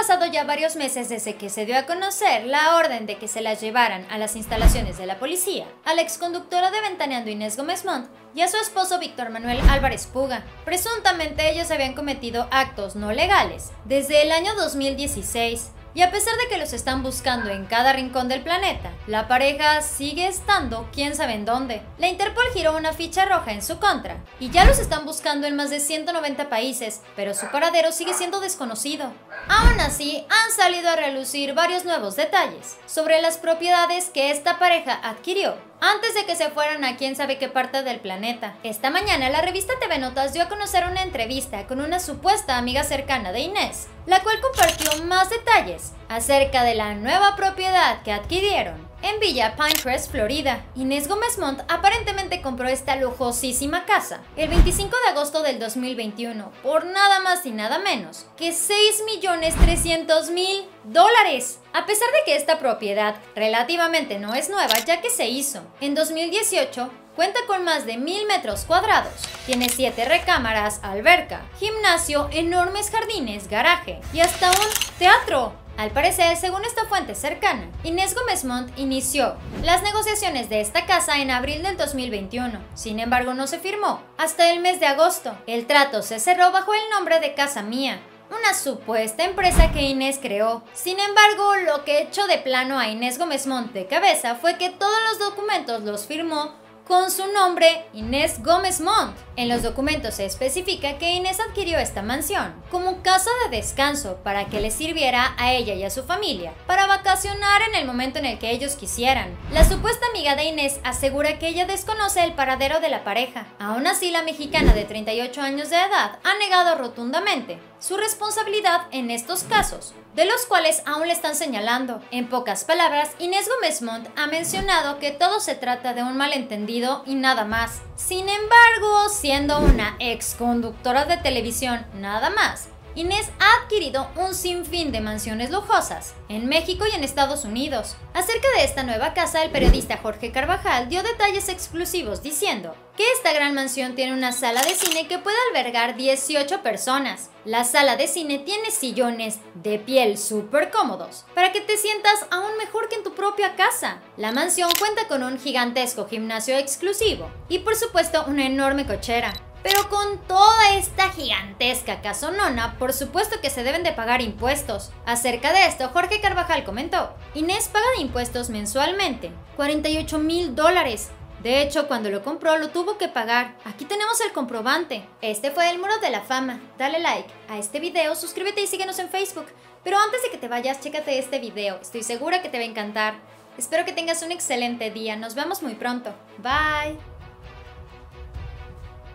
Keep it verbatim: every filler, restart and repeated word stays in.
pasado ya varios meses desde que se dio a conocer la orden de que se las llevaran a las instalaciones de la policía, a la exconductora de Ventaneando Inés Gómez Mont y a su esposo Víctor Manuel Álvarez Puga. Presuntamente ellos habían cometido actos no legales desde el año dos mil dieciséis. Y a pesar de que los están buscando en cada rincón del planeta, la pareja sigue estando quién sabe en dónde. La Interpol giró una ficha roja en su contra, y ya los están buscando en más de ciento noventa países, pero su paradero sigue siendo desconocido. Aún así, han salido a relucir varios nuevos detalles sobre las propiedades que esta pareja adquirió antes de que se fueran a quién sabe qué parte del planeta. Esta mañana la revista T V Notas dio a conocer una entrevista con una supuesta amiga cercana de Inés, la cual compartió más detalles acerca de la nueva propiedad que adquirieron en Villa Pinecrest, Florida. Inés Gómez Mont aparentemente compró esta lujosísima casa el veinticinco de agosto del dos mil veintiuno por nada más y nada menos que seis millones trescientos mil dólares. A pesar de que esta propiedad relativamente no es nueva, ya que se hizo en dos mil dieciocho, cuenta con más de mil metros cuadrados, tiene siete recámaras, alberca, gimnasio, enormes jardines, garaje y hasta un teatro. Al parecer, según esta fuente cercana, Inés Gómez Mont inició las negociaciones de esta casa en abril del dos mil veintiuno, sin embargo no se firmó hasta el mes de agosto. El trato se cerró bajo el nombre de Casa Mía, una supuesta empresa que Inés creó. Sin embargo, lo que echó de plano a Inés Gómez Mont de cabeza fue que todos los documentos los firmó con su nombre Inés Gómez Mont. En los documentos se especifica que Inés adquirió esta mansión como casa de descanso para que le sirviera a ella y a su familia para vacacionar en el momento en el que ellos quisieran. La supuesta amiga de Inés asegura que ella desconoce el paradero de la pareja. Aún así, la mexicana de treinta y ocho años de edad ha negado rotundamente su responsabilidad en estos casos, de los cuales aún le están señalando. En pocas palabras, Inés Gómez Mont ha mencionado que todo se trata de un malentendido y nada más. Sin embargo, siendo una exconductora de televisión nada más, Inés ha adquirido un sinfín de mansiones lujosas en México y en Estados Unidos. Acerca de esta nueva casa, el periodista Jorge Carvajal dio detalles exclusivos diciendo que esta gran mansión tiene una sala de cine que puede albergar dieciocho personas. La sala de cine tiene sillones de piel súper cómodos para que te sientas aún mejor que en tu propia casa. La mansión cuenta con un gigantesco gimnasio exclusivo y por supuesto una enorme cochera. Pero con toda esta gigantesca casonona, por supuesto que se deben de pagar impuestos. Acerca de esto, Jorge Carvajal comentó: Inés paga de impuestos mensualmente cuarenta y ocho mil dólares. De hecho, cuando lo compró, lo tuvo que pagar. Aquí tenemos el comprobante. Este fue El Muro de la Fama. Dale like a este video, suscríbete y síguenos en Facebook. Pero antes de que te vayas, chécate este video. Estoy segura que te va a encantar. Espero que tengas un excelente día. Nos vemos muy pronto. Bye.